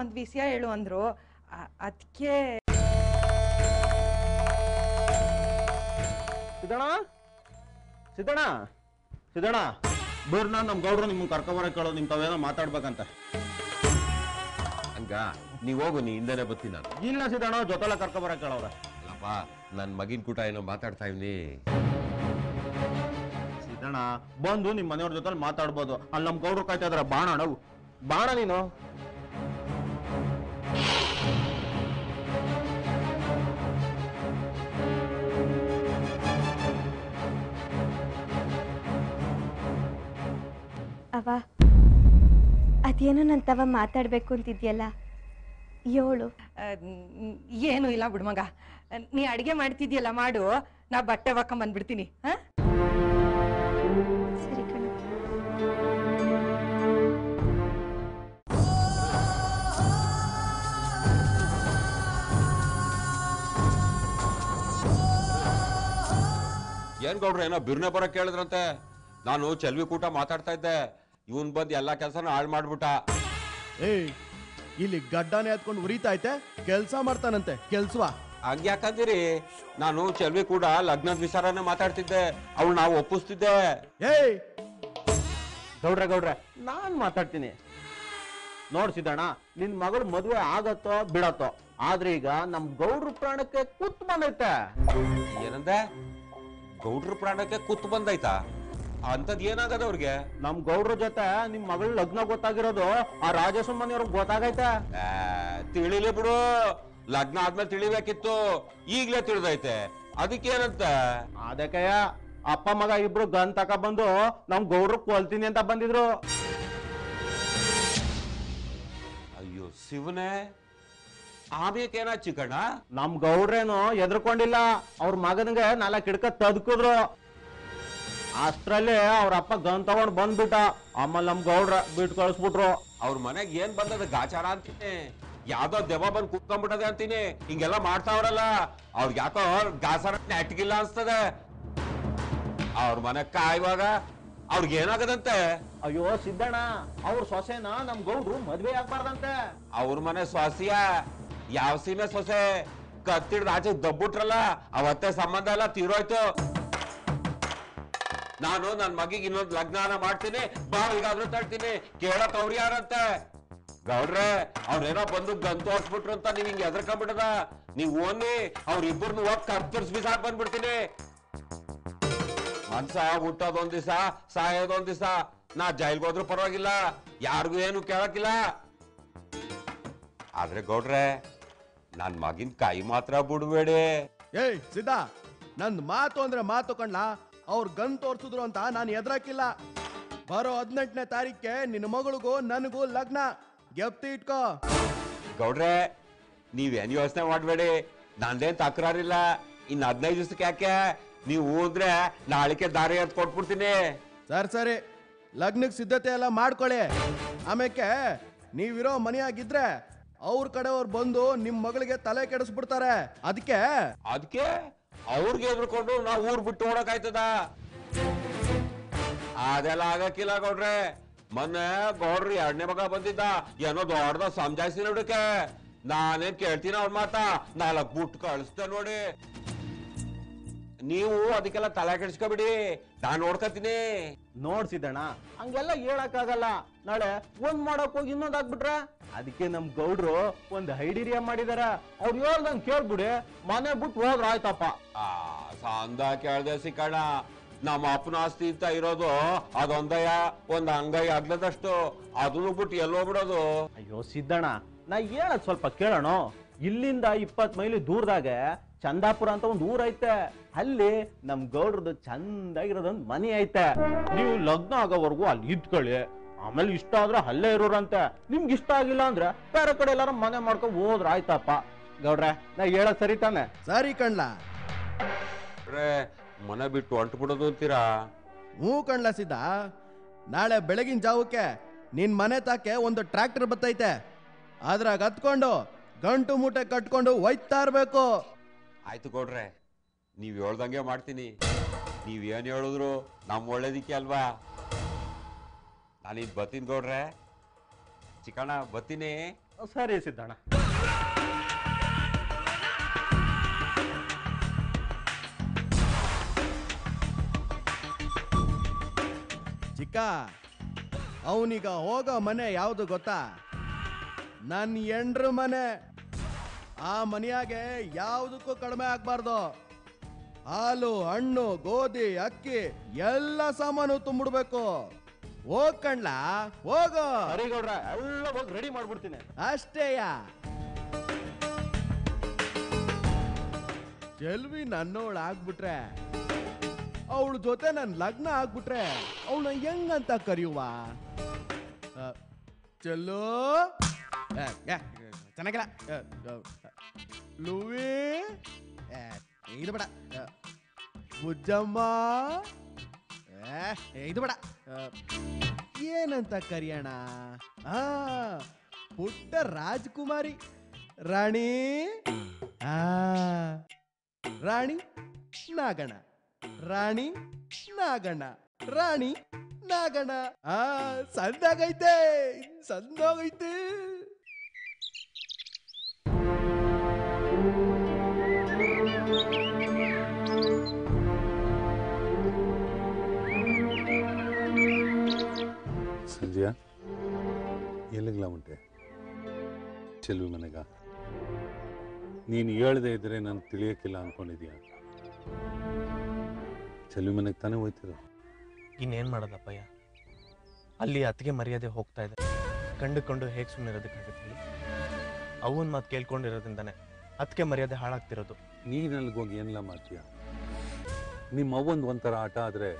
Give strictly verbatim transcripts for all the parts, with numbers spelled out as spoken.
ಒಂದು ವಿಷಯ ಹೇಳು ಅಂದ್ರು ಅದಕ್ಕೆ ಸಿದಣ್ಣ ಸಿದಣ್ಣ ಸಿದಣ್ಣ ಬರ್ನ ನಮ್ಮ ಗೌಡ್ರು ನಿಮ್ಮನ್ನ ಕರ್ಕವರ ಕೇಳೋ ನಿಮ್ಮ ತಾವೇನೋ ಮಾತಾಡಬೇಕಂತ ಅಂಗ ನೀವು ಹೋಗು ನೀ ಇಂದನೇ ಬತ್ತಿ ನಾನು ಇಲ್ಲ ಸಿದಣ್ಣ ಜೊತೆಲ ಕರ್ಕವರ ಕೇಳೋರ ಅಲ್ಲಪ್ಪ ನನ್ನ ಮಗಿನ ಕೂಟ ಏನೋ ಮಾತಾಡ್ತಾ ಇದ್ದೀನಿ ಸಿದಣ್ಣ ಬಂದು ನಿಮ್ಮ ಮನೆಯವರ ಜೊತೆಲಿ ಮಾತಾಡಬಹುದು ಅಲ್ಲಿ ನಮ್ಮ ಗೌಡ್ರು ಕಾಯ್ತಾ ಇದ್ದಾರೆ ಬಾಣ ಅಣ್ಣ ಬಾಣ ನೀನು ಅವ ಅದೇನು ನನ್ನ ತವ ಮಾತಾಡಬೇಕು ಅಂತಿದ್ಯಲ್ಲ ಏಳು ಏನು ಇಲ್ಲ ಬಿಡು ಮಗ ನೀ ಅಡಿಗೆ ಮಾಡ್ತಿದ್ಯಲ್ಲ ಮಾಡು ನಾ ಬಟ್ಟೆ ಒಕ್ಕೊಂಡ್ ಬಂದ್ಬಿಡ್ತೀನಿ ಹಾ ಸರಿ ಕಣೋ ಏನ್ ಗೌಡ್ರ ಏನೋ ಬಿರ್ನೆ ಬರ ಕೇಳಿದ್ರಂತೆ ನಾನು ಚೆಲುವಿ ಕೂಟ ಮಾತಾಡ್ತಾ ಇದ್ದೆ ಇವನ್ ಬಂದು ಎಲ್ಲಾ ಕೆಲಸನ ಹಾಳು ಮಾಡ್ಬಿಟ್ಟ ಏಯ್ ಇಲ್ಲಿ ಗಡ್ಡಾನೆ ಎತ್ಕೊಂಡು ಉರಿತಾ ಐತೆ ಕೆಲಸ ಮಾಡ್ತಾನಂತೆ ಕೆಲ್ಸವಾ ಹಾಗೆ ಯಾಕಂದಿರಿ ನಾನು ಚೆಲುವಿ ಕೂಡ ಲಗ್ನದ ವಿಚಾರನ ಮಾತಾಡ್ತಿದ್ದೆ ಅವಳು ನಾವು ಒಪ್ಪಿಸ್ತಿದ್ದೆ ಏಯ್ ಗೌಡ್ರ ಗೌಡ್ರ ನಾನ್ ಮಾತಾಡ್ತೀನಿ ನೋಡ್ಸಿದಣ್ಣ ನಿನ್ ಮಗಳು ಮದುವೆ ಆಗತ್ತೋ ಬಿಡತ್ತೋ ಆದ್ರೆ ಈಗ ನಮ್ ಗೌಡ್ರ ಪ್ರಾಣಕ್ಕೆ ಕೂತ್ ಬಂದೈತೆ ಏನಂದ್ರೆ ಗೌಡ್ರ ಪ್ರಾಣಕ್ಕೆ ಕೂತ್ ಬಂದೈತಾ ಅಂತದ್ ಏನಾಗದ ಅವ್ರಿಗೆ ನಮ್ ಗೌಡ್ರ ಜೊತೆ ನಿಮ್ ಮಗಳ ಲಗ್ನ ಗೊತ್ತಾಗಿರೋದು ಆ ರಾಜೇಶನ್ ಮನೆಯವ್ರಿಗೆ ಗೊತ್ತಾಗೈತೆ ತಿಳಿಲಿ ಬಿಡು ಲಗ್ನ ಆದ್ಮೇಲೆ ತಿಳಿಬೇಕಿತ್ತು ಈಗ್ಲೇ ತಿಳಿದೈತೆ ಅದಕ್ಕೇನಂತ ಅದಕ್ಕಯ್ಯ ಅಪ್ಪ ಮಗ ಇಬ್ರು ಗನ್ ತಕ ಬಂದು ನಮ್ ಗೌಡ್ರ ಕೊಲ್ತೀನಿ ಅಂತ ಬಂದಿದ್ರು ಅಯ್ಯೋ ಶಿವನೇ ಆಬೇಕೇನ ಚಿಕ್ಕಣ್ಣ ನಮ್ ಗೌಡ್ರೇನು ಎದ್ರಕೊಂಡಿಲ್ಲ ಅವ್ರ ಮಗನ್ಗೆ ನಾಲ್ಕು ಹಿಡ್ಕ ತದ್ಕಿದ್ರು ಅಷ್ಟ್ರಲ್ಲೇ ಅವ್ರ ಅಪ್ಪ ಗನ್ ತಗೊಂಡ್ ಬಂದ್ಬಿಟ್ಟ ಆಮೇಲೆ ನಮ್ ಗೌಡ್ರ ಬಿಟ್ ಕಳ್ಸ್ಬಿಟ್ರು ಅವ್ರ ಮನೆಗ್ ಏನ್ ಬಂದದ ಗಾಚಾರ ಅಂತೀನಿ ಯಾವ್ದೋ ದೆವ ಬಂದ್ ಕುತ್ಕೊಂಡ್ಬಿಟ್ಟದೆ ಅಂತೀನಿ ಹಿಂಗೆಲ್ಲ ಮಾಡ್ತಾವ್ರಲ್ಲ ಅವ್ರಿಗೆ ಯಾಕೋ ಗಾಚಾರ ಅಟ್ಗಿಲ್ಲ ಅನ್ಸ್ತದೆ ಅವ್ರ ಮನೆ ಕಾಯುವಾಗ ಅವ್ರಿಗೆ ಏನಾಗದಂತೆ ಅಯ್ಯೋ ಸಿದ್ದಣ್ಣ ಅವ್ರ ಸೊಸೆನ ನಮ್ ಗೌಡ್ರು ಮದ್ವೆ ಆಗ್ಬಾರ್ದಂತೆ ಅವ್ರ ಮನೆ ಸೊಸೆಯ ಯಾವ ಸೀಮೆ ಸೊಸೆ ಕತ್ತಿಡ್ದ ಆಚೆ ದಬ್ಬಿಟ್ರಲ್ಲ ಅವತ್ತೆ ಸಂಬಂಧ ಎಲ್ಲ ತೀರೋಯ್ತು ನಾನು ನನ್ನ ಮಗಿಗೆ ಇನ್ನೊಂದು ಲಗ್ನಾನ ಮಾಡ್ತೀನಿ ಬಾವಿಗಾದ್ರೂ ತಡ್ತೀನಿ ಕೇಳಕ್ ಅವ್ರು ಯಾರಂತೆ ಗೌಡ್ರೆ ಅವ್ರೇನೋ ಬಂದು ಗನ್ ತೋರ್ಸ್ಬಿಟ್ರು ಅಂತ ನೀವ್ ಹಿಂಗ್ ಎದ್ರಕೊಂಡ್ಬಿಡದ ನೀವ್ ಓನಿ ಅವ್ರಿಬ್ಬರನ್ನು ಹೋಗಿ ಕರ್ತರ್ಸ್ಬಿಸಾಕ್ ಬಂದ್ಬಿಡ್ತೀನಿ ಮನ್ಸ ಹುಟ್ಟೋದೊಂದ್ ದಿವಸ ಸಾಯೋದೊಂದ್ ದಿವಸ ನಾ ಜೈಲ್ಗೋದ್ರು ಪರವಾಗಿಲ್ಲ ಯಾರಿಗೂ ಏನು ಕೇಳಕ್ಕಿಲ್ಲ ಆದ್ರೆ ಗೌಡ್ರೆ ನನ್ ಮಗಿನ ಕೈ ಮಾತ್ರ ಬಿಡ್ಬೇಡಿ ಏಯ್ ಸಿದ್ದಾ ನನ್ ಮಾತು ಅಂದ್ರೆ ಮಾತು ಕಣ್ಣ ಅವ್ರು ಗನ್ ತೋರ್ಸಿದ್ರು ಅಂತ ನಾನು ಎದ್ರಾಕಿಲ್ಲ ಬರೋ ಹದಿನೆಂಟನೇ ತಾರೀಕೆ ನಿನ್ನ ಮಗಳಿಗೂ ನನಗೂ ಲಗ್ನ ಗೆಪ್ತಿ ಇಟ್ಕೋ ಗೌಡ್ರೆ ನೀವೇನು ಯೋಚನೆ ಮಾಡಬೇಡಿ ನಂದೇನ್ ತಕರಾರಿಲ್ಲ ಇನ್ನು ಹದಿನೈದು ದಿವಸಕ್ಕೆ ಯಾಕೆ ನೀವು ಹೋದ್ರೆ ನಾಳಿಕೆ ದಾರಿ ಅಂತ ಕೊಟ್ಬಿಡ್ತೀನಿ ಸರಿ ಸರಿ ಲಗ್ನಕ್ಕೆ ಸಿದ್ಧತೆ ಎಲ್ಲ ಮಾಡ್ಕೊಳ್ಳಿ ಆಮೇಲೆ ನೀವಿರೋ ಮನೆಯಾಗಿದ್ರೆ ಅವ್ರ ಕಡೆಯವ್ರು ಬಂದು ನಿಮ್ಮ ಮಗಳಿಗೆ ತಲೆ ಕೆಡಿಸ್ಬಿಡ್ತಾರೆ ಅದಕ್ಕೆ ಅದಕ್ಕೆ ಅವ್ರಿಗೆ ಎದ್ರಕೊಂಡು ನಾವ್ ಊರ್ ಬಿಟ್ಟು ಓಡಕ್ ಆಯ್ತದ ಅದೆಲ್ಲ ಆಗಕ್ಕಿಲ್ಲ ಗೌಡ್ರೆ ಮೊನ್ನೆ ಗೌಡ್ರಿ ಎರಡನೇ ಮಗ ಬಂದಿದ್ದ ಏನೋ ದೊಡ್ಡದ ಸಮಜಾಯಿಸಿ ನೋಡಕ್ಕೆ ನಾನೇನ್ ಕೇಳ್ತೀನಿ ಅವ್ರ ಮಾತಾ ನಾಲ್ಕ್ ಬುಟ್ ಕಳಿಸ್ತ ನೋಡಿ ನೀವು ಅದಕ್ಕೆಲ್ಲ ತಲೆ ಕೆಡಿಸ್ಕೊಬಿಡಿ ನಾನ್ ನೋಡ್ಕತೀನಿ ನೋಡ್ಸಿದಣ್ಣ ಹಂಗೆಲ್ಲ ಹೇಳಕ್ ಆಗಲ್ಲ ನಾಳೆ ಒಂದ್ ಮಾಡಕ್ ಹೋಗಿ ಇನ್ನೊಂದ್ ಆಗ್ಬಿಟ್ರ ಅದಕ್ಕೆ ನಮ್ ಗೌಡ್ರು ಒಂದ್ ಹೈಡೀರಿಯಾ ಮಾಡಿದಾರ ಅವ್ರು ಹೇಳ್ದಂಗ್ ಕೇಳ್ಬಿಡಿ ಮನೆ ಬಿಟ್ಟು ಹೋದ್ರ ಆಯ್ತಪ್ಪ ಆ ಸಾಂದ ಕೇಳ್ದೆ ಸಿಕ್ಕಣ್ಣ ನಮ್ಮ ಅಪ್ಪನ ಆಸ್ತಿ ಅಂತ ಇರೋದು ಅದೊಂದಯ್ಯ ಒಂದ್ ಅಂಗೈ ಆಗ್ಲದಷ್ಟು ಅದನ್ನು ಬಿಟ್ಟು ಎಲ್ಲೋಗ್ಬಿಡೋದು ಅಯ್ಯೋ ಸಿದ್ದಣ್ಣ ನಾ ಹೇಳದ್ ಸ್ವಲ್ಪ ಕೇಳೋಣ ಇಲ್ಲಿಂದ ಇಪ್ಪತ್ ಮೈಲಿ ದೂರದಾಗ ಚಂದಾಪುರ ಅಂತ ಒಂದ್ ಊರ್ ಐತೆ ಅಲ್ಲಿ ನಮ್ ಗೌಡ್ರದ್ದು ಚಂದಾಗಿರೋದೊಂದ್ ಮನೆ ಐತೆ ನೀವು ಲಗ್ನ ಆಗೋವರೆಗೂ ಅಲ್ಲಿ ಇದ್ಕೊಳ್ಳಿ ಆಮೇಲೆ ಇಷ್ಟ ಆದ್ರೆ ಅಲ್ಲೇ ಇರೋರಂತೆ ನಿಮ್ಗೆ ಇಷ್ಟ ಆಗಿಲ್ಲ ಅಂದ್ರೆ ಬೇರೆ ಕಡೆ ಎಲ್ಲಾರು ಮನೆ ಮಾಡ್ಕೊಂಡು ಹೋದ್ರ ಆಯ್ತಪ್ಪ ಗೌಡ್ರೆ ನಾ ಹೇಳ ಸರಿ ತಾನೆ ಸರಿ ಕಣ್ಲಾ ಮನೆ ಬಿಟ್ಟು ಹೊಂಟು ಬಿಡೋದು ಅಂತೀರಾ ಹ್ಞೂ ಕಣ್ಲಾ ಸಿದ್ದ ನಾಳೆ ಬೆಳಗಿನ ಜಾವಕ್ಕೆ ನಿನ್ ಮನೆ ತಾಕೆ ಒಂದು ಟ್ರ್ಯಾಕ್ಟರ್ ಬತ್ತೈತೆ ಅದ್ರಾಗ ಹತ್ಕೊಂಡು ಗಂಟು ಮೂಟೆ ಕಟ್ಕೊಂಡು ಒಯ್ತಾ ಇರ್ಬೇಕು ಆಯ್ತು ಗೌಡ್ರೆ ನೀವ್ ಹೇಳ್ದಂಗೆ ಮಾಡ್ತೀನಿ ನೀವ್ ಏನ್ ಹೇಳಿದ್ರು ನಮ್ ಒಳ್ಳೇದಿಕ್ಕೆ ಅಲ್ವಾ ನಾನಿದ್ ಬತ್ತೀನಿ ಗೌಡ್ರೆ ಚಿಕ್ಕಣ್ಣ ಬತ್ತೀನಿ ಸರಿ ಸಿದ್ದಣ್ಣ. ಚಿಕ್ಕ ಅವನಿಗ ಹೋಗೋ ಮನೆ ಯಾವುದು ಗೊತ್ತಾ? ನನ್ನ ಎಂಡ್ರ ಮನೆ. ಆ ಮನೆಯಾಗೆ ಯಾವುದಕ್ಕೂ ಕಡಿಮೆ ಆಗಬಾರ್ದು. ಹಾಲು, ಹಣ್ಣು, ಗೋಧಿ, ಅಕ್ಕಿ ಎಲ್ಲ ಸಾಮಾನು ತುಂಬಿಡ್ಬೇಕು. ಹೋಗ್ ಕಣ್ಲ ಹೋಗೋ. ಹರಿಗೌಡ್ರ ಎಲ್ಲ ಹೋಗಿ ರೆಡಿ ಮಾಡ್ಬಿಡ್ತೀನಿ ಅಷ್ಟೇಯ. ಚೆಲುವಿ ನನ್ನೋಳು ಆಗ್ಬಿಟ್ರೆ, ಅವಳ ಜೊತೆ ನನ್ನ ಲಗ್ನ ಆಗ್ಬಿಟ್ರೆ ಅವಳ ಹೆಂಗಂತ ಕರೆಯುವ? ಚೆಲ್ಲೋ ಚೆನ್ನಾಗಿಲ್ಲ. ಲೂವಿ ಇದು ಬೇಡ. ಬುಜ್ಜಮ್ಮ ಇದು ಬೇಡ. ಏನಂತ ಕರಿಯೋಣ? ಆ ಪುಟ್ಟ ರಾಜಕುಮಾರಿ ರಾಣಿ. ಆ ರಾಣಿ ನಾಗಣ್ಣ, ರಾಣಿ ನಾಗಣ್ಣ, ರಾಣಿ ನಾಗಣ್ಣ. ಆ ಸಂದಾಗೈತೆ ಸಂದಾಗೈತೆ. ಸಂಜಯ ಎಲ್ಲಿಗ್ಲಾ ಉಂಟೆ? ಚೆಲುವಿ ಮನೆಗ. ನೀನು ಹೇಳ್ದೆ ಇದ್ರೆ ನಾನು ತಿಳಿಯೋಕ್ಕಿಲ್ಲ ಅನ್ಕೊಂಡಿದೀಯ. ಚೆಲುವಿ ಮನೆಗೆ ತಾನೇ ಹೋಯ್ತಿದ್ರು. ಇನ್ನೇನು ಮಾಡೋದಪ್ಪಯ್ಯ, ಅಲ್ಲಿ ಅತ್ತಿಗೆ ಮರ್ಯಾದೆ ಹೋಗ್ತಾ ಇದೆ. ಕಂಡುಕೊಂಡು ಹೇಗೆ ಸುಮ್ಮನಿರೋದಕ್ಕಾಗತ್ತೆ? ಅವನ ಮಾತು ಕೇಳ್ಕೊಂಡಿರೋದ್ರಿಂದಾನೆ ಅದಕ್ಕೆ ಮರ್ಯಾದೆ ಹಾಳಾಗ್ತಿರೋದು. ನೀನು ಅಲ್ಲಿಗೋಗಿ ಏನೆಲ್ಲ ಮಾಡ್ತೀಯ? ನಿಮ್ಮ ಅವ್ವಂದು ಒಂಥರ ಆಟ ಆದರೆ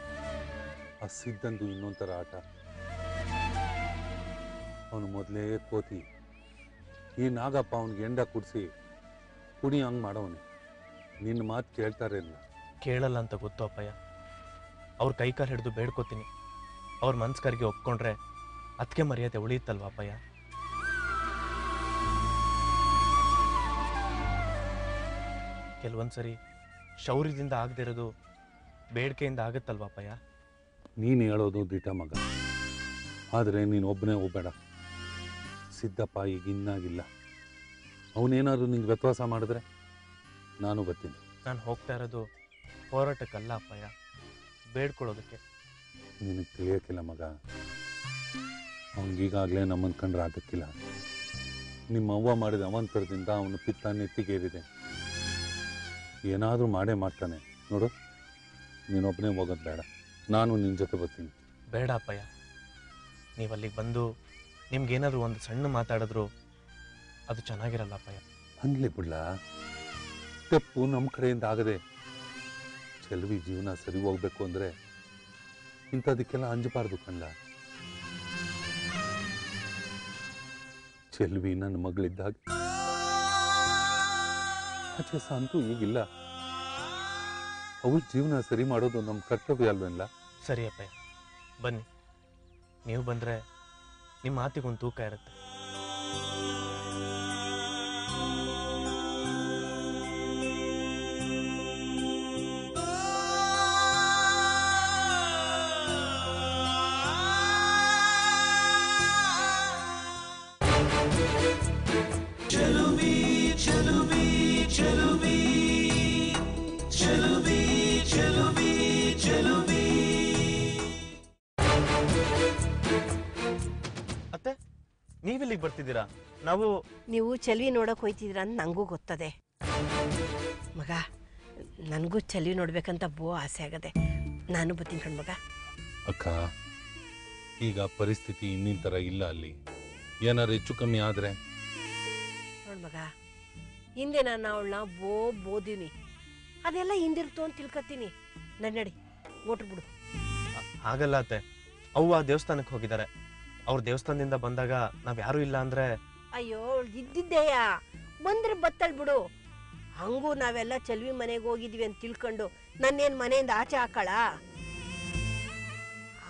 ಆ ಸಿದ್ಧಂದು ಇನ್ನೊಂಥರ ಆಟ. ಅವನು ಮೊದಲೇ ಕೋತಿ. ಈ ನಾಗಪ್ಪ ಅವನಿಗೆ ಎಂಡ ಕುಡಿಸಿ ಕುಣಿ ಹಂಗೆ ಮಾಡೋವನು. ನಿನ್ನ ಮಾತು ಕೇಳ್ತಾರೆ ಇಲ್ಲ, ಕೇಳಲ್ಲ ಅಂತ ಗೊತ್ತು ಅಪ್ಪಯ್ಯ. ಅವ್ರ ಕೈ ಕಾಲು ಹಿಡಿದು ಬೇಡ್ಕೋತೀನಿ. ಅವ್ರ ಮನ್ಸ್ಕರಿಗೆ ಒಪ್ಕೊಂಡ್ರೆ ಅದಕ್ಕೆ ಮರ್ಯಾದೆ ಉಳಿಯುತ್ತಲ್ವ ಅಪ್ಪಯ್ಯ? ಕೆಲವೊಂದ್ಸರಿ ಶೌರ್ಯದಿಂದ ಆಗದೆ ಇರೋದು ಬೇಡಿಕೆಯಿಂದ ಆಗುತ್ತಲ್ವಾಪಯ್ಯ? ನೀನು ಹೇಳೋದು ದಿಟ ಮಗ, ಆದರೆ ನೀನು ಒಬ್ಬನೇ ಹೋಗಬೇಡ. ಸಿದ್ದಪ್ಪ ಈಗ ಇನ್ನಾಗಿಲ್ಲ. ಅವನೇನಾದರೂ ನಿಂಗೆ ವ್ಯತ್ಯಾಸ ಮಾಡಿದ್ರೆ ನಾನು ಬರ್ತೀನಿ. ನಾನು ಹೋಗ್ತಾ ಇರೋದು ಹೋರಾಟಕ್ಕಲ್ಲ ಅಪ್ಪಯ್ಯ, ಬೇಡ್ಕೊಳ್ಳೋದಕ್ಕೆ. ನಿನಗೆ ತಿಳಿಯೋಕ್ಕಿಲ್ಲ ಮಗ, ಅವನಿಗೀಗಾಗಲೇ ನಮ್ಮ ಅಂದ್ಕೊಂಡ್ರೆ ಆಗಕ್ಕಿಲ್ಲ. ನಿಮ್ಮ ಅವ್ವ ಮಾಡಿದ ಅವಂತರದಿಂದ ಅವನು ಪಿತ್ತ ನೆತ್ತಿಗೇರಿದೆ. ಏನಾದರೂ ಮಾಡೇ ಮಾಡ್ತಾನೆ ನೋಡು. ನೀನೊಬ್ಬನೇ ಹೋಗೋದು ಬೇಡ, ನಾನು ನಿನ್ನ ಜೊತೆ ಬರ್ತೀನಿ. ಬೇಡ ಅಪ್ಪಯ್ಯ, ನೀವು ಅಲ್ಲಿಗೆ ಬಂದು ನಿಮ್ಗೇನಾದರೂ ಒಂದು ಸಣ್ಣ ಮಾತಾಡಿದ್ರು ಅದು ಚೆನ್ನಾಗಿರಲ್ಲ ಅಪ್ಪಯ್ಯ. ಹಂಗಲಿ ಬಿಡ್ಲ, ತಪ್ಪು ನಮ್ಮ ಕಡೆಯಿಂದ ಆಗದೆ ಚೆಲುವಿ ಜೀವನ ಸರಿ ಹೋಗ್ಬೇಕು ಅಂದರೆ ಇಂಥದಕ್ಕೆಲ್ಲ ಅಂಜಬಾರ್ದು ಕಣ್ಣ. ಚೆಲುವಿ ನನ್ನ ಮಗಳಿದ್ದಾಗ ಅಚ್ಚಸ ಅಂತೂ ಈಗಿಲ್ಲ. ಅವಳ ಜೀವನ ಸರಿ ಮಾಡೋದು ನಮ್ಮ ಕರ್ತವ್ಯ ಅಲ್ವೇನಲ್ಲ? ಸರಿ ಅಪ್ಪಯ್ಯ, ಬನ್ನಿ. ನೀವು ಬಂದರೆ ನಿಮ್ಮ ಮಾತಿಗೊಂದು ತೂಕ ಇರುತ್ತೆ. ಅತ್ತೆ, ನೀವಿಲ್ಲಿಗೆ ಬರ್ತಿದ್ದೀರಾ? ನಾವು ನೀವು ಚೆಲುವಿ ನೋಡಕ್ ಹೋಯ್ತಿದ್ದೀರಾ ಅಂತ ನಂಗೂ ಗೊತ್ತದೆ ಮಗ. ನನಗೂ ಚೆಲುವಿ ನೋಡ್ಬೇಕಂತ ಬೋ ಆಸೆ ಆಗದೆ. ನಾನು ಬರ್ತೀನಿ ಕಣ್ ಮಗ. ಅಕ್ಕ, ಈಗ ಪರಿಸ್ಥಿತಿ ಇನ್ನಿನ ಥರ ಇಲ್ಲ. ಅಲ್ಲಿ ಏನಾರು ಹೆಚ್ಚು ಕಮ್ಮಿ ಆದರೆ ನೋಡ್ ಮಗ, ಹಿಂದೆ ನಾನು ಅವಳನ್ನ ಬೋ ಬೋದೀನಿ, ಅದೆಲ್ಲ ಹಿಂದಿರ್ತು ಅಂತ ತಿಳ್ಕೊತೀನಿ. ನಡಿ ನಡಿ, ಓಟ್ರು ಬಿಡು. ಆಗಲ್ಲ ಅತ್ತೆ, ಅವ್ವ ದೇವಸ್ಥಾನಕ್ಕೆ ಹೋಗಿದ್ದಾರೆ. ಅವ್ರ ದೇವಸ್ಥಾನದಿಂದ ಬಂದಾಗ ನಾವ್ ಯಾರು ಇಲ್ಲ ಅಂದ್ರೆ ಅಯ್ಯೋ ಇದ್ದಿದ್ದೇಯ ಬಂದ್ರೆ ಬತ್ತಲ್ ಬಿಡು. ಹಂಗೂ ನಾವೆಲ್ಲ ಚೆಲುವಿ ಮನೆಗೆ ಹೋಗಿದ್ವಿ ಅಂತ ತಿಳ್ಕೊಂಡು ನನ್ನೇನ್ ಮನೆಯಿಂದ ಆಚೆ ಹಾಕಳ?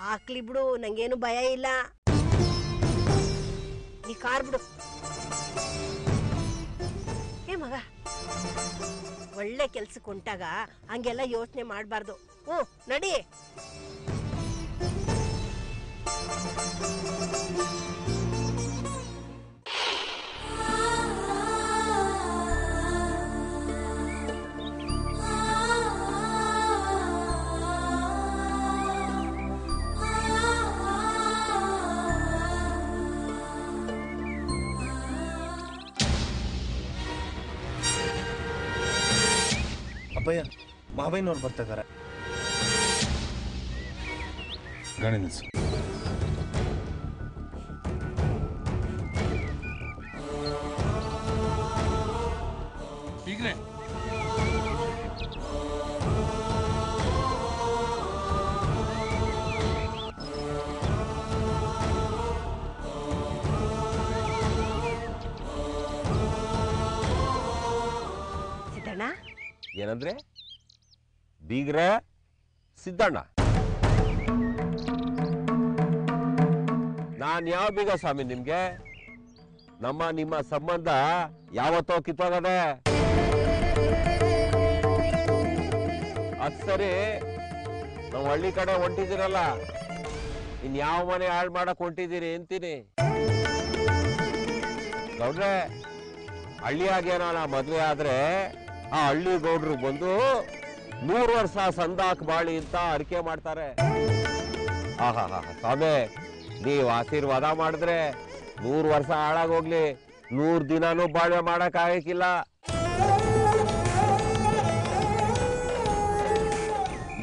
ಹಾಕ್ಲಿ ಬಿಡು, ನಂಗೇನು ಭಯ ಇಲ್ಲ. ನೀ ಕಾರ್ ಬಿಡು. ಏ ಮಗ, ಒಳ್ಳೆ ಕೆಲ್ಸಕ್ಕೆ ಹೊಂಟಾಗ ಹಂಗೆಲ್ಲ ಯೋಚನೆ ಮಾಡಬಾರ್ದು. ಹ್ಞೂ ನಡಿ. ಅಬ್ಬಯ್ಯ ಮಾಬೈನವ್ರು ಬರ್ತಾ ಇದ್ದಾರೆ ಗಾಡಿ ನಿಲ್ಸು ಬಿಗ್ರೆ ಏನಂದ್ರೆ ಬೀಗ್ರ ಸಿದ್ದಣ್ಣ ನಾನು ಯಾವ ಬೀಗ ಸ್ವಾಮಿ ನಿಮಗೆ ನಮ್ಮ ನಿಮ್ಮ ಸಂಬಂಧ ಯಾವತ್ತೋ ಕಿತ್ತೋಗದೆ ಅದು ಸರಿ ನಾವು ಹಳ್ಳಿ ಕಡೆ ಹೊಂಟಿದ್ದೀರಲ್ಲ ಇನ್ ಯಾವ ಮನೆ ಹಾಳು ಮಾಡಕ್ ಹೊಂಟಿದ್ದೀರಿ ಅಂತೀನಿ ಗೌಡ್ರೆ ಹಳ್ಳಿಯಾಗೇನೋ ನಾ ಮದುವೆ ಆದ್ರೆ ಆ ಹಳ್ಳಿ ಗೌಡ್ರು ಬಂದು ನೂರು ವರ್ಷ ಸಂದಾಕ್ ಬಾಳಿ ಅಂತ ಅರಿಕೆ ಮಾಡ್ತಾರೆ ಹಾ ಹಾ ಹಾ ಸ್ವಾಮಿ ನೀವು ಆಶೀರ್ವಾದ ಮಾಡಿದ್ರೆ ನೂರು ವರ್ಷ ಹಾಳಾಗೋಗ್ಲಿ ನೂರು ದಿನಾನೂ ಬಾಳ್ವೆ ಮಾಡೋಕ್ಕಾಗಕ್ಕಿಲ್ಲ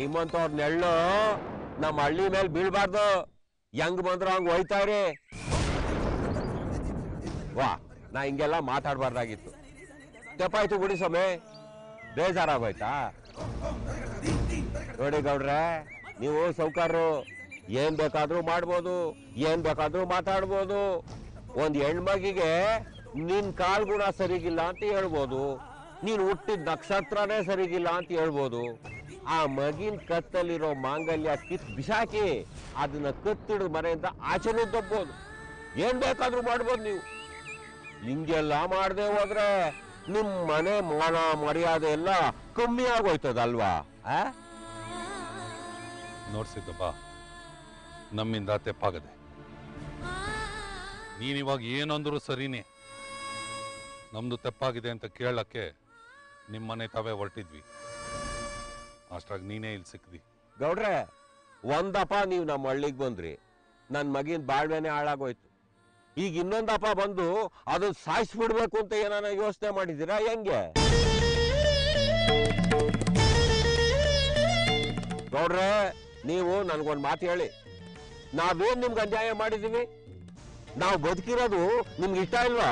ನಿಮ್ಮಂತವ್ರ ನೆಳ್ಳು ನಮ್ಮ ಹಳ್ಳಿ ಮೇಲೆ ಬೀಳ್ಬಾರ್ದು ಹೆಂಗ್ ಬಂದ್ರು ಹಂಗೆ ಹೋಯ್ತಾವ್ರಿ ವಾ ನಾ ಹಿಂಗೆಲ್ಲ ಮಾತಾಡ್ಬಾರ್ದಾಗಿತ್ತು ತಪ್ಪಾಯ್ತು ಬಿಡಿ ಸ್ವಾಮಿ ಬೇಜಾರಾಗೋಯ್ತಾ ನೋಡಿ ಗೌಡ್ರೆ ನೀವು ಸೌಕಾರರು ಏನ್ ಬೇಕಾದ್ರೂ ಮಾಡ್ಬೋದು ಏನ್ ಬೇಕಾದ್ರೂ ಮಾತಾಡ್ಬೋದು ಒಂದ್ ಹೆಣ್ಮಗಿಗೆ ನಿನ್ ಕಾಲ್ ಗುಣ ಸರಿಗಿಲ್ಲ ಅಂತ ಹೇಳ್ಬೋದು ನೀನ್ ಹುಟ್ಟಿದ ನಕ್ಷತ್ರನೇ ಸರಿಗಿಲ್ಲ ಅಂತ ಹೇಳ್ಬೋದು ಆ ಮಗಿನ ಕತ್ತಲ್ಲಿರೋ ಮಾಂಗಲ್ಯ ಕಿತ್ ಬಿಸಾಕಿ ಅದನ್ನ ಕತ್ತಿಡ ಮನೆಯಿಂದ ಆಚೆನೂ ತಗ್ಬೋದು ಏನ್ ಬೇಕಾದ್ರೂ ಮಾಡ್ಬೋದು ನೀವು ಹಿಂಗೆಲ್ಲ ಮಾಡದೆ ಹೋದ್ರೆ ನಿಮ್ ಮನೆ ಮಾನ ಮರ್ಯಾದೆ ಎಲ್ಲ ಕಮ್ಮಿ ಆಗೋಯ್ತದಲ್ವಾ ನೋಡ್ಸಿದ್ದಪ್ಪ ನಮ್ಮಿಂದ ತೆಪ್ಪಾಗದೆ ನೀನಿವಾಗ ಏನಂದ್ರು ಸರಿನೇ ನಮ್ದು ತೆಪ್ಪಾಗಿದೆ ಅಂತ ಕೇಳಕ್ಕೆ ನಿಮ್ ಮನೆ ತಾವೇ ಹೊರಟಿದ್ವಿ ಅಷ್ಟಾಗಿ ನೀನೇ ಇಲ್ಲಿ ಸಿಕ್ಕಿದ್ವಿ ಗೌಡ್ರೆ ಒಂದಪ್ಪ ನೀವು ನಮ್ಮ ಹಳ್ಳಿಗೆ ಬಂದ್ರಿ ನನ್ನ ಮಗಿನ ಬಾಳ್ವೆನೆ ಹಾಳಾಗೋಯ್ತು ಈಗ ಇನ್ನೊಂದಪ್ಪ ಬಂದು ಅದು ಸಾಯಿಸ್ಬಿಡ್ಬೇಕು ಅಂತ ಏನಾನ ಯೋಚನೆ ಮಾಡಿದ್ದೀರಾ ಹೆಂಗೆ ನೋಡ್ರೆ ನೀವು ನನ್ಗೊಂದು ಮಾತು ಹೇಳಿ ನಾವೇನ್ ನಿಮ್ಗೆ ಅನ್ಯಾಯ ಮಾಡಿದೀವಿ ನಾವು ಬದುಕಿರೋದು ನಿಮ್ಗೆ ಇಷ್ಟ ಇಲ್ವಾ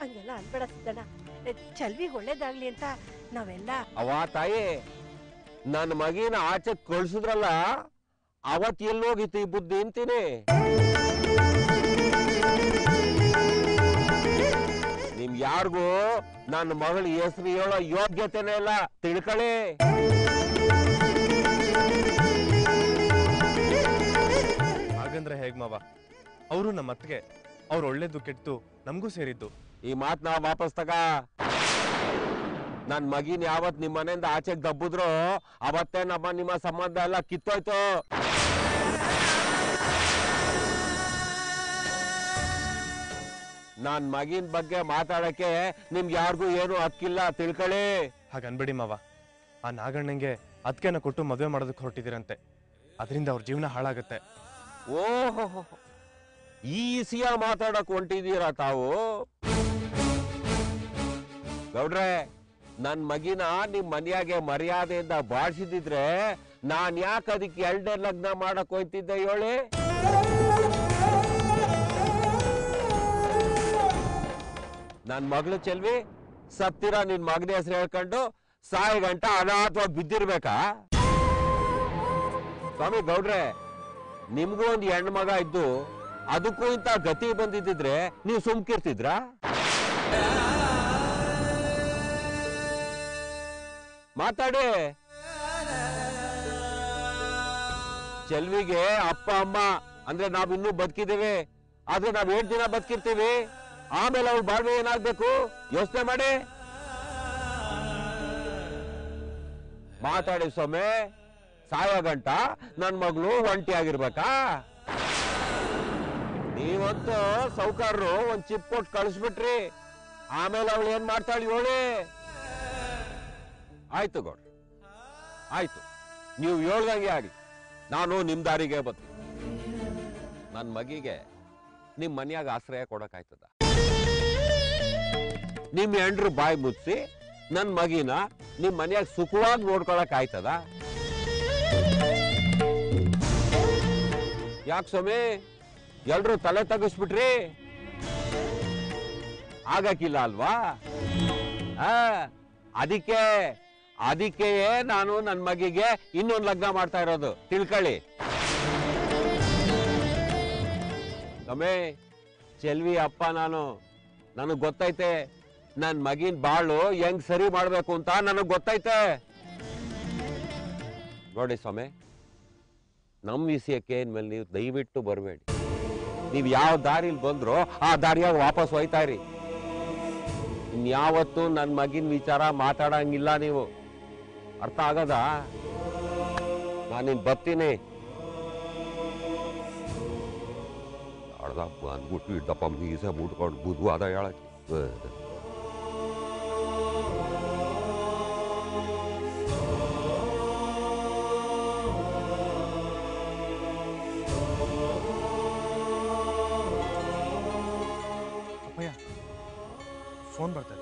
ಹಂಗೆಲ್ಲ ಅನ್ಬೇಡ ಸಿದ್ದಣ್ಣ ಚೆಲ್ವಿ ಒಳ್ಳೇದಾಗ್ಲಿ ಅಂತ ನಾವೆಲ್ಲ ಅವಾ ತಾಯಿ ನನ್ನ ಮಗಿನ ಆಚೆ ಕಳ್ಸಿದ್ರಲ್ಲ ಅವತ್ ಎಲ್ಲೋಗಿತ್ತು ಈ ಬುದ್ಧಿ ಅಂತೀನಿ ನಿಮ್ ಯಾರಿಗೂ ನನ್ನ ಮಗಳ ಹೆಸರು ಹೇಳೋ ಯೋಗ್ಯತೆನೇ ಇಲ್ಲ ತಿಳ್ಕೊಳ್ಳಿ ಹಾಗಂದ್ರೆ ಹೇಗ್ ಮಾವ ಅವರು ನಮ್ಮ ಅತ್ತಿಗೆ ಅವ್ರು ಒಳ್ಳೇದು ಕೆಟ್ಟು ನಮಗೂ ಸೇರಿದ್ದು ಈ ಮಾತ್ ನಾವ್ ವಾಪಸ್ ತಗ ನನ್ ಮಗಿನ ಯಾವತ್ ನಿಮ್ ಮನೆಯಿಂದ ಆಚೆಗೆ ದಬ್ಬಿದ್ರು ಅವತ್ತೇ ನಮ್ಮ ನಿಮ್ಮ ಸಂಬಂಧ ಎಲ್ಲ ಕಿತ್ತೋಯ್ತು ನನ್ ಮಗಿನ ಬಗ್ಗೆ ಮಾತಾಡಕ್ಕೆ ನಿಮ್ಗೆ ಯಾರಿಗೂ ಏನು ಹಕ್ಕಿಲ್ಲ ತಿಳ್ಕೊಳ್ಳಿ ಹಾಗನ್ಬಿಡಿ ಮಾವ ಆ ನಾಗಣ್ಣಂಗೆ ಅದಕ್ಕೆನ ಕೊಟ್ಟು ಮದುವೆ ಮಾಡೋದಕ್ಕೆ ಹೊರಟಿದಿರಂತೆ ಅದರಿಂದ ಅವ್ರ ಜೀವನ ಹಾಳಾಗತ್ತೆ ಓಹೋ ಈ ಸಿಯಾ ಮಾತಾಡಕ್ ಹೊಂಟಿದ್ದೀರಾ ತಾವು ಗೌಡ್ರೆ ನನ್ ಮಗಿನ ನಿಮ್ ಮನೆಯಾಗೆ ಮರ್ಯಾದೆಯಿಂದ ಬಾಳ್ಸಿದ್ರೆ ನಾನ್ ಯಾಕೆ ಅದಕ್ಕೆ ಎರಡೇ ಲಗ್ನ ಮಾಡಕ್ ಹೋಯ್ತಿದ್ದೆ ಹೇಳಿ ನನ್ ಮಗಳು ಚೆಲ್ವಿ ಸತ್ತಿರ ನಿನ್ ಮಗನ ಹೆಸರು ಹೇಳ್ಕೊಂಡು ಸಾಯಿ ಗಂಟ ಅನಾಥವಾಗಿ ಬಿದ್ದಿರ್ಬೇಕಾ ಸ್ವಾಮಿ ಗೌಡ್ರೆ ನಿಮ್ಗೂ ಒಂದು ಹೆಣ್ಣು ಮಗ ಇದ್ದು ಅದಕ್ಕೂ ಇಂತ ಗತಿ ಬಂದಿದ್ದಿದ್ರೆ ನೀವು ಸುಮ್ಕಿರ್ತಿದ್ರಾ ಮಾತಾಡಿ ಚೆಲ್ವಿಗೆ ಅಪ್ಪ ಅಮ್ಮ ಅಂದ್ರೆ ನಾವ್ ಇನ್ನೂ ಬದುಕಿದೀವಿ ಆದ್ರೆ ನಾವ್ ಏಳ್ ದಿನ ಬದುಕಿರ್ತೀವಿ ಆಮೇಲೆ ಅವ್ರ ಬಾಳ್ವೆ ಏನಾಗ್ಬೇಕು ಯೋಚನೆ ಮಾಡಿ ಮಾತಾಡಿ ಸ್ವಾಮಿ ಸಾಯೋ ಗಂಟ ನನ್ ಮಗಳು ಒಂಟಿ ಆಗಿರ್ಬೇಕಾ ನೀವಂತೂ ಸೌಕಾರರು ಒಂದ್ ಚಿಪ್ ಕೊಟ್ಟು ಕಳಿಸ್ಬಿಟ್ರಿ ಆಮೇಲೆ ಅವ್ಳು ಏನ್ ಮಾಡ್ತಾಳಿ ಹೇಳಿ ಆಯ್ತು ಗೌಡ್ರಿ ಆಯ್ತು ನೀವು ಹೇಳ್ದಂಗೆ ಆಗಿ ನಾನು ನಿಮ್ ದಾರಿಗೆ ಬರ್ತೀನಿ ನನ್ನ ಮಗಿಗೆ ನಿಮ್ಮ ಮನ್ಯಾಗ ಆಶ್ರಯ ಕೊಡಕಾಯ್ತದ. ನಿಮ್ಮ ಹೆಂಡ್ರು ಬಾಯಿ ಮುಚ್ಚಿ ನನ್ನ ಮಗಿನ ನಿಮ್ಮ ಮನ್ಯಾಗ ಸುಖವಾಗಿ ನೋಡ್ಕೊಳ್ಳಕಾಯ್ತದ? ಯಾಕೆ ಸ್ವಾಮಿ ಎಲ್ಲರೂ ತಲೆ ತಗಿಸ್ಬಿಟ್ರಿ? ಆಗಕ್ಕಿಲ್ಲ ಅಲ್ವಾ? ಅದಕ್ಕೆ ಅದಕ್ಕೆಯೇ ನಾನು ನನ್ನ ಮಗಿಗೆ ಇನ್ನೊಂದು ಲಗ್ನ ಮಾಡ್ತಾ ಇರೋದು ತಿಳ್ಕೊಳ್ಳಿ. ಗಮೆ ಚೆಲ್ವಿ ಅಪ್ಪ ನಾನು, ನನಗೆ ಗೊತ್ತೈತೆ ನನ್ನ ಮಗಿನ ಬಾಳು ಹೆಂಗ್ ಸರಿ ಮಾಡಬೇಕು ಅಂತ ನನಗೆ ಗೊತ್ತೈತೆ. ನೋಡಿ ಸ್ವಾಮಿ, ನಮ್ಮ ವಿಷಯಕ್ಕೆ ಇನ್ಮೇಲೆ ನೀವು ದಯವಿಟ್ಟು ಬರಬೇಡಿ. ನೀವು ಯಾವ ದಾರಿಲಿ ಬಂದ್ರೋ ಆ ದಾರಿಯಾಗ ವಾಪಸ್ ಹೋಯ್ತಾ ಇರಿ. ಇನ್ಯಾವತ್ತೂ ನನ್ನ ಮಗಿನ ವಿಚಾರ ಮಾತಾಡಂಗಿಲ್ಲ ನೀವು. ಅರ್ಥ ಆಗದ? ನಾನು ನಿನ್ ಬರ್ತೀನಿ. ಅರ್ಧ ಅಂದ್ಬಿಟ್ಟು ಇಡ್ಡಪ್ಪ ಮೀಸೆ ಮುಟ್ಕೊಂಡು ಬುದು ಅದ ಹೇಳಕ್ಕೆ. फोन बरता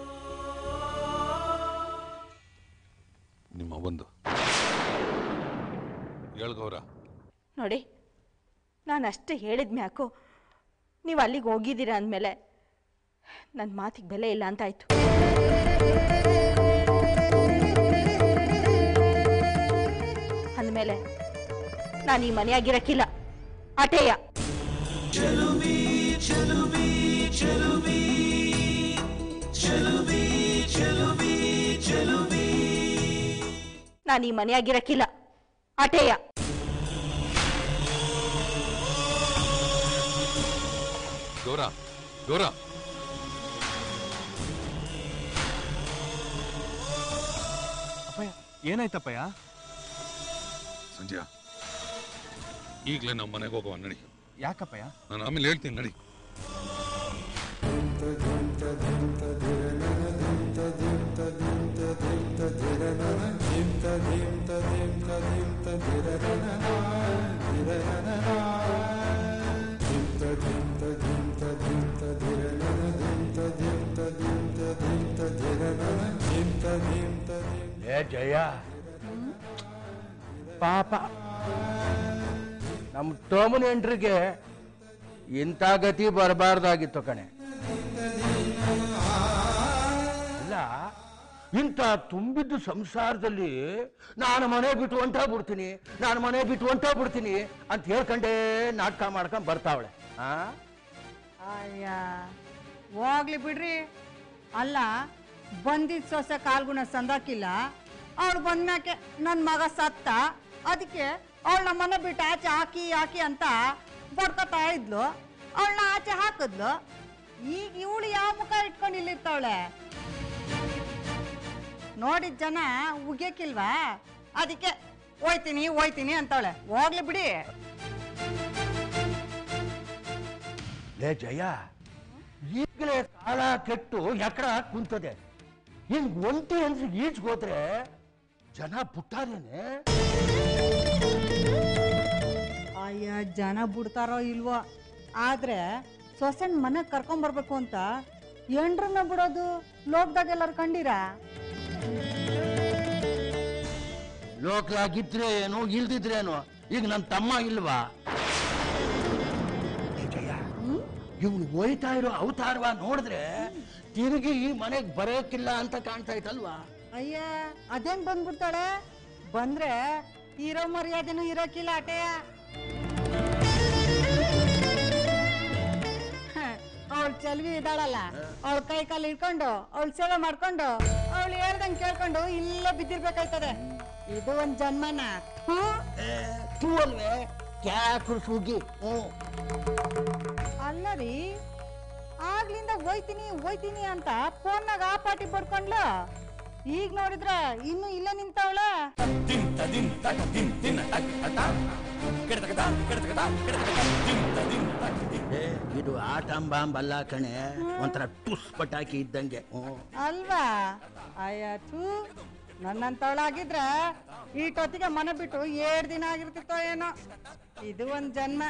निम्बंदौर नोड़ी नान अस्टे हेळिद्म्याको नीवु अल्लिगे होगिदीरा अंदमेले नन्न मातिगे बेले इल्ल अंत आयितु. अंदमेले नानु ई मनेयागे इरक्किल्ल आटेय. ಚೆಲುವಿ ಚೆಲುವಿ ಚೆಲುವಿ ಚೆಲುವಿ ಚೆಲುವಿ ಚೆಲುವಿ ನಾನು ಈ ಮನೆಯಾಗಿರಕ್ಕಿಲ್ಲ ಆಟೇಯ. ಗೌರ ಗೌರ ಅಪ್ಪಯ್ಯ ಏನಾಯ್ತಪ್ಪಯ್ಯ? ಸಂಜಯ ಈಗಲೇ ನಮ್ಮ ಮನೆಗೆ ಹೋಗುವ ನಡಿ. ಯಾಕಪ್ಪಯ್ಯ? ನಾನು ಆಮೇಲೆ ಹೇಳ್ತೀನಿ ನಡಿ. ಜಯಾ ಪಾಪ ನಮ್ಮ ತೋಮನ ಎಂಟ್ರಿಗೆ ಇಂಥ ಗತಿ ಬರಬಾರ್ದಾಗಿತ್ತು ಕಣೆ. ಅಲ್ಲ, ಇಂಥ ತುಂಬಿದ್ದು ಸಂಸಾರದಲ್ಲಿ ನಾನು ಮನೆ ಬಿಟ್ಟು ಹೊಂಟಾ ಬಿಡ್ತೀನಿ ನಾನು ಮನೆ ಬಿಟ್ಟು ಹೊಂಟಾ ಬಿಡ್ತೀನಿ ಅಂತ ಹೇಳ್ಕೊಂಡೇ ನಾಟಕ ಮಾಡ್ಕೊಂಡು ಬರ್ತಾವಳೆ. ಅಯ್ಯ ಹೋಗ್ಲಿ ಬಿಡ್ರಿ. ಅಲ್ಲ, ಬಂದಿದ್ದ ಸೊಸೆ ಕಾಲ್ಗುಣ ಸಂದಾಕಿಲ್ಲ. ಅವಳು ಬಂದ್ಮ್ಯಾಕೆ ನನ್ನ ಮಗ ಸತ್ತ, ಅದಕ್ಕೆ ಅವಳು ನಮ್ಮ ಮನೆ ಬಿಟ್ಟು ಆಚೆ ಹಾಕಿ ಹಾಕಿ ಅಂತ ಬಡ್ಕೊತಾ ಇದ್ಲು. ಅವಳನ್ನ ಆಚೆ ಹಾಕಿದ್ಲು. ಈಗ ಇವಳು ಯಾವ ಮುಖ ಇಟ್ಕೊಂಡು ಇಲ್ಲಿರ್ತಾವಳೆ? ನೋಡಿದ ಜನ ಉಗಿಯಕ್ಕಿಲ್ವಾ, ಅದಕ್ಕೆ ಹೋಯ್ತೀನಿ ಹೋಯ್ತೀನಿ ಅಂತವಳೆ. ಹೋಗ್ಲಿ ಬಿಡಿ. ಲೇ ಜಯ, ಈಗಲೇ ಕಾಲ ಕೆಟ್ಟು ಎಕಡ ಕುಂತದೆ. ಹಿಂಗ್ ಒಂಟಿ ಅಂದ್ರೆ ಈಜ್ಗೋದ್ರೆ ಜನ ಬುಟ್ಟಾರೇನೆ? ಅಯ್ಯ, ಜನ ಬಿಡ್ತಾರೋ ಇಲ್ವೋ, ಆದ್ರೆ ಸೊಸೆನ್ ಮನೆಗೆ ಕರ್ಕೊಂಡ್ಬರ್ಬೇಕು ಅಂತ ಎಂಡ್ರನ್ನ ಬಿಡೋದು ಲೋಕದಾಗೆಲ್ಲರೂ ಕಂಡೀರಾ? ಲೋಕಲಾಗಿದ್ರೆ ಏನು ಇಲ್ದಿದ್ರೇನು, ಈಗ ನನ್ನ ತಮ್ಮ ಇಲ್ವಾ? ಇವ್ನು ಹೋಯ್ತಾ ಇರೋ ಅವತಾರವಾ ನೋಡಿದ್ರೆ ತಿರುಗಿ ಈ ಮನೆಗೆ ಬರೋಕ್ಕಿಲ್ಲ ಅಂತ ಕಾಣ್ತಾ ಇತ್ತಲ್ವಾ? ಅಯ್ಯ, ಅದೇನ್ ಬಂದ್ಬಿಡ್ತಾಳೆ? ಬಂದ್ರೆ ಇರೋ ಮರ್ಯಾದೆನೂ ಇರೋಕ್ಕಿಲ್ಲ ಆಟೆಯ. ಅವಳು ಚೆಲುವಿ ಇದ್ದಾಳಲ್ಲ, ಅವಳ ಕೈ ಕಾಲು ಇಟ್ಕೊಂಡು ಅವಳು ಸೇವೆ ಮಾಡ್ಕೊಂಡು ಅವಳು ಹೇಳ್ದಂಗೆ ಕೇಳ್ಕೊಂಡು ಇಲ್ಲ ಬಿದ್ದಿರ್ಬೇಕಾಯ್ತದೆ. ಇದು ಒಂದ್ ಜನ್ಮನ ಸುಗಿ. ಅಲ್ಲ ರೀ, ಆಗ್ಲಿಂದ ಹೋಯ್ತೀನಿ ಹೋಯ್ತೀನಿ ಅಂತ ಫೋನ್ನಾಗ ಆ ಪಾಟಿ ಬಡ್ಕೊಂಡ್ಲ. ಈಗ ನೋಡಿದ್ರೆ ಇನ್ನು ಇಲ್ಲ ನಿಂತವಳ. ಇದು ಆಟಂಬಾಂಬಲ್ಲ ಕಣೆ, ಒಂಥರ ಟುಸ್ ಪಟಾಕಿ ಇದ್ದಂಗೆ ಅಲ್ವಾ? ಆಯ್ತು, ನನ್ನಂತವಳಾಗಿದ್ರೆ ಈಟೊತ್ತಿಗೆ ಮನೆ ಬಿಟ್ಟು ಏಳ್ ದಿನ ಆಗಿರ್ತಿತ್ತೋ ಏನೋ. ಇದು ಒಂದು ಜನ್ಮ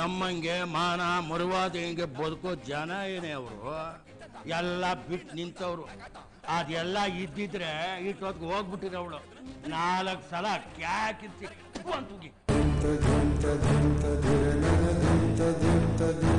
ನಮ್ಮಂಗೆ ಮಾನ ಮರುವಾದ ಹಿಂಗೆ ಬದುಕೋ ಜನ ಏನೇ ಅವರು ಎಲ್ಲ ಬಿಟ್ಟು ನಿಂತವ್ರು. ಅದೆಲ್ಲ ಇದ್ದಿದ್ರೆ ಇಟ್ಟೊತ್ಗೆ ಹೋಗ್ಬಿಟ್ಟಿರ ಅವಳು ನಾಲ್ಕು ಸಲ ಕ್ಯಾಕಿಸಿ.